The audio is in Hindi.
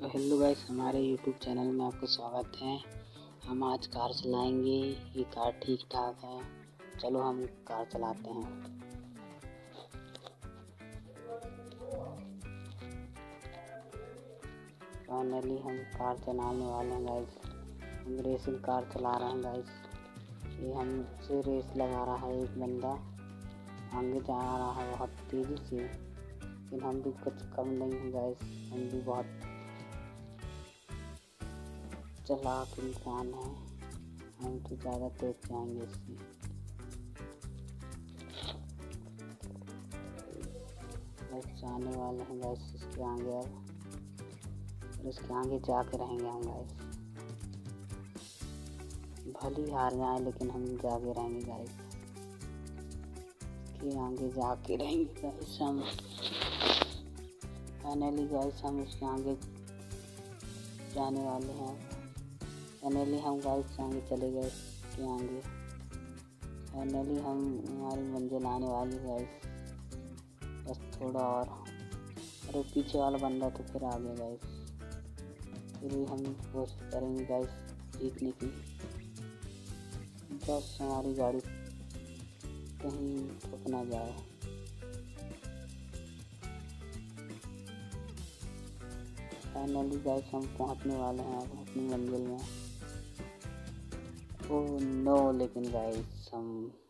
तो हेलो गाइस, हमारे यूट्यूब चैनल में आपका स्वागत है। हम आज कार चलाएंगे। ये कार ठीक ठाक है, चलो हम कार चलाते हैं। फाइनली हम कार चलाने वाले हैं गाइस। हम रेसिंग कार चला रहे हैं गाइस। ये हमसे रेस लगा रहा है एक बंदा, आगे जा रहा है बहुत तेज़ी से, लेकिन हम भी कुछ कम नहीं है गाइस। हम भी बहुत चलाक इंसान है, हम तो ज़्यादा तेज जाएंगे इससे। बस जाने वाले हैं गैस इसके आगे, अब और इसके आगे जाके रहेंगे हम गैस। भले ही हार जाए लेकिन हम जाके रहेंगे गैस, इसके आगे जाके रहेंगे गैस हम। फाइनली गैस हम उसके आगे जाने वाले हैं। फाइनली हम गाइस आगे चले गए कि आगे। फाइनली हम हमारी मंजिल आने वाली गाइस, बस थोड़ा और। अरे पीछे वाला बंदा तो फिर आ गया गाइस। फिर भी हम कोशिश करेंगे गाइस जीतने की। बस हमारी गाड़ी कहीं ठुक ना जाए। फाइनली गाइस हम पहुंचने वाले हैं अब अपनी मंजिल में। ओह नो, लेकिन गाइस हम